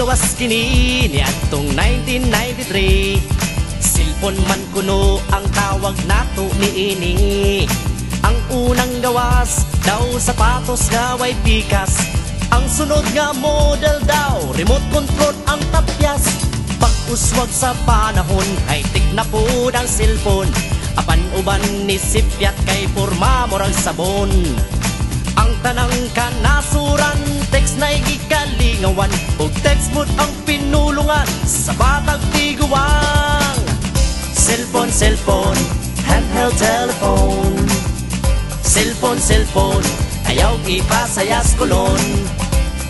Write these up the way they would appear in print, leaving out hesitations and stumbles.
gawas kini niadtong 1993. Silpon man kuno ang tawag nato niini. Ang unang gawas daw sapatos nga way pikas. Ang sunod nga model daw remote control ang tapyas. Pag-uswag sa panahon high-tech na po ang silpon. Apan uban ni sipyat kay porma morang sabon. Ang tanang kanasuran, text na'y gikalingawan. O textbook ang pinulungan sa batag tiguang. Silpon, silpon, handheld telephone. Silpon, silpon, ayaw ipasayas kulon.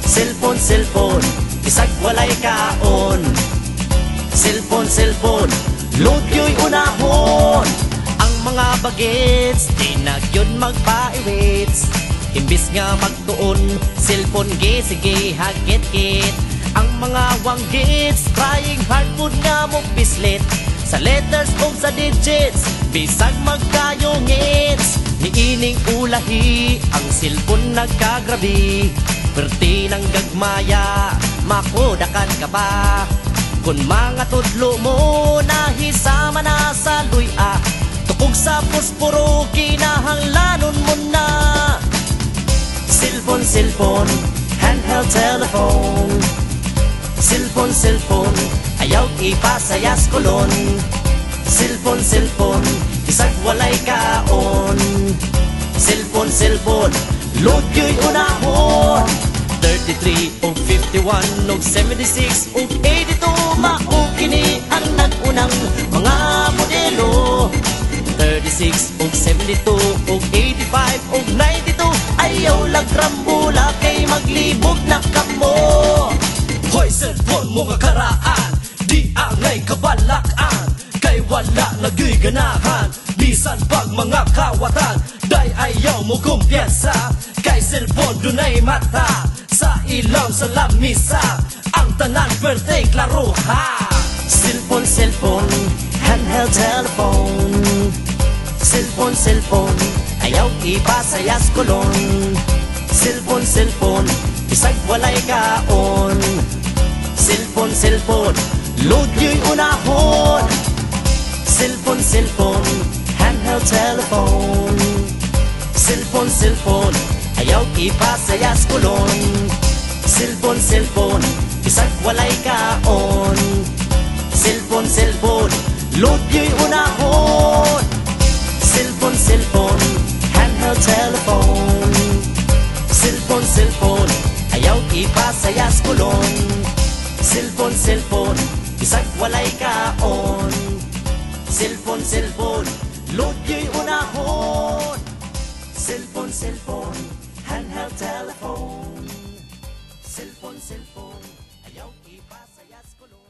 Silpon, silpon, isag walay kaon. Silpon, silpon, load yo'y unahon. Ang mga bagets, di na yun magpa-iwits. Imbis nga magtuon, silpon ge, sige, hagit-git. Ang mga wanggits, trying hard food nga mong pislit. Sa letters o sa digits, bisag magkayungits. Niining ulahi, ang silpon nagkagrabi. Perti ng gagmaya, makodakan ka ba? Kung mga tudlo mo, nahisama na sa luya. Tukog sa puspuro, kinahanglanon mo na. Silpon, silpon, handheld telephone. Silpon, silpon, ayaw ipasayas kulon. Silpon, silpon, isag walay kaon. Silpon, silpon, load yo'y unahon. 33 o 51 o 76 o 82 maukini ang nagunang mga modelo. 36 o 72 o 85 o 90. Ayaw lagrambula kay maglibog na kamo. Hoy, cellphone mo nga karaan, di angay kabalakan. Kay wala nagoy ganahan, bisan pag mga kawatan. Day ayaw mo kumpiyansa, kay cellphone dunay mata. Sa ilaw sa lamisa, ang tanan verte klaro ha. Cellphone, cellphone, handheld telephone. Cellphone, cellphone, ayaw ipasayas kulon. Silpon, silpon, isag walay kaon. Silpon, silpon, load yo'y unahon. Silpon, silpon, handheld telephone. Silpon, silpon, ayaw ipasayas kulon. Silpon, silpon, isag walay kaon. Silpon, silpon, load yo'y unahon. Silpon, silpon, telephone. Silpon, silpon, ayaw ipasayas kulon. Silpon, silpon, isag walay kaon. Silpon, silpon, load yo'y unahon. Silpon, silpon, handheld telephone. Silpon, silpon, ayaw ipasayas kulon.